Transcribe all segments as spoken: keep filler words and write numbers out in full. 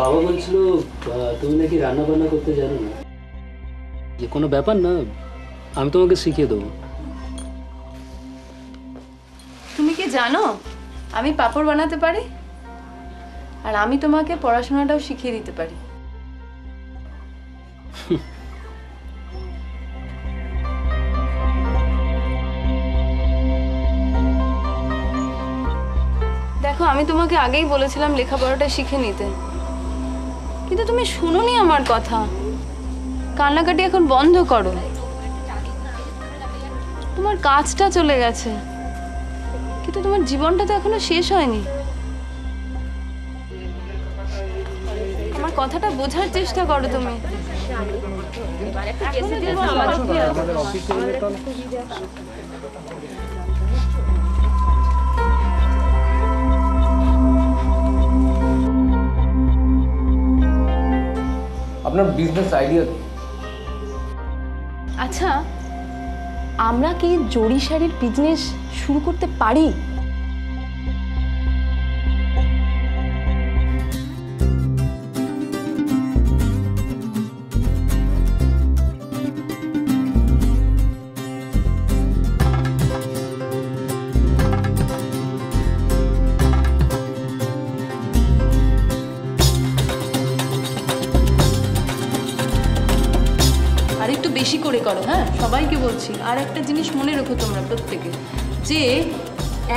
বাবা বলছিল তুমি নাকি রান্না বান্না করতে জানো না। যে কোনো ব্যাপার না, আমি তোমাকে শিখিয়ে দেবো। তুমি কি জানো আমি পাপড় বানাতে পারি, আর আমি তোমাকে পড়াশোনাটাও শিখিয়ে দিতে পারি। দেখো, আমি তোমাকে আগেই বলেছিলাম লেখাপড়াটা শিখে নিতে, কিন্তু তুমি শুনোনি আমার কথা। কান্নাকাটি এখন বন্ধ করো, তোমার কাজটা চলে গেছে কিন্তু তোমার জীবনটা তো এখনো শেষ হয়নি। আমার কথাটা বোঝার চেষ্টা করো তুমি। আপনার বিজনেস আইডিয়া কি? আচ্ছা, আমরা কি জড়ি শাড়ির বিজনেস শুরু করতে পারি? বেশি করে করো, হ্যাঁ সবাইকে বলছি। আর একটা জিনিস মনে রেখো তোমরা প্রত্যেকে, যে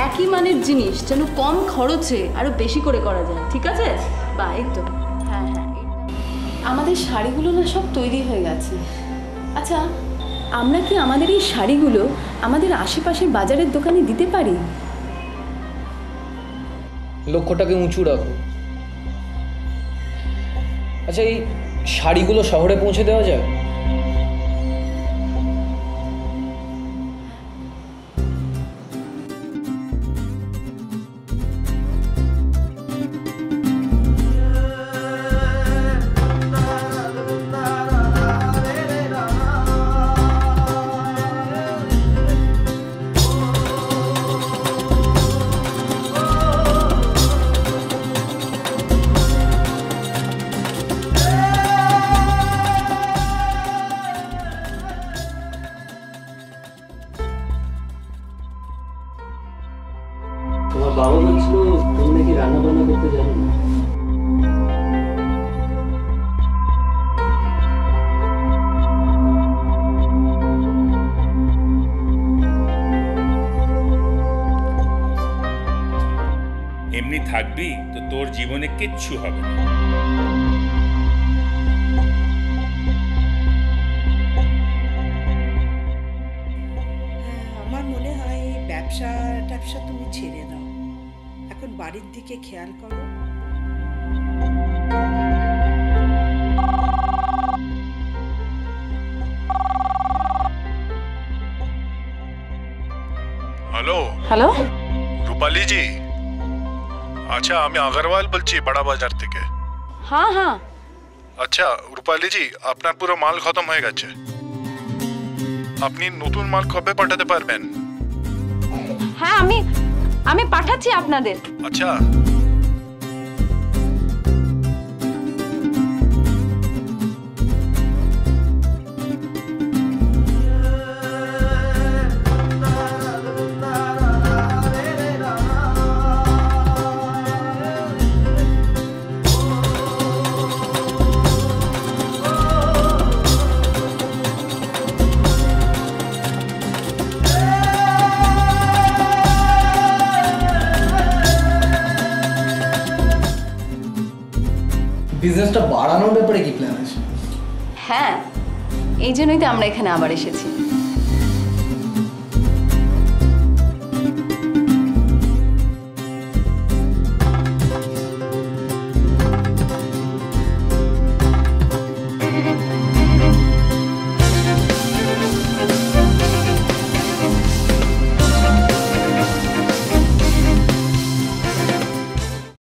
একই মানের জিনিস যেন কম খরচে আরো বেশি করে করা যায়, ঠিক আছে? বা একদম, হ্যাঁ হ্যাঁ। আমাদের শাড়িগুলো না সব তৈরি হয়ে গেছে। আচ্ছা, আমরা কি আমাদের এই শাড়িগুলো আমাদের আশেপাশের বাজারের দোকানে দিতে পারি? লক্ষ্যটাকে উঁচু রাখো। আচ্ছা, এই শাড়িগুলো শহরে পৌঁছে দেওয়া যায়? বাবা বলছিল তুমি নাকি রান্না বান্না করতে জানো না। এমনি থাকবি তো তোর জীবনে কিচ্ছু হবে না। আমার মনে হয় ব্যবসা ট্যাবসা তুমি ছেড়ে দাও, এখন বাড়ির দিকে খেয়াল করো। হ্যালো হ্যালো রূপালী জি, আচ্ছা আমি আগরওয়াল বলছি বড়া বাজার থেকে। হ্যাঁ হ্যাঁ। আচ্ছা রূপালী জি, আপনার পুরো মাল খতম হয়ে গেছে, আপনি নতুন মাল কবে পাঠাতে পারবেন? হ্যাঁ আমি আমি পাঠাচ্ছি আপনাদের। আচ্ছা বিজনেসটা বাড়ানোর ব্যাপারে কি প্ল্যান আছে? হ্যাঁ, এই জন্যই তো আমরা এখানে আবার এসেছি।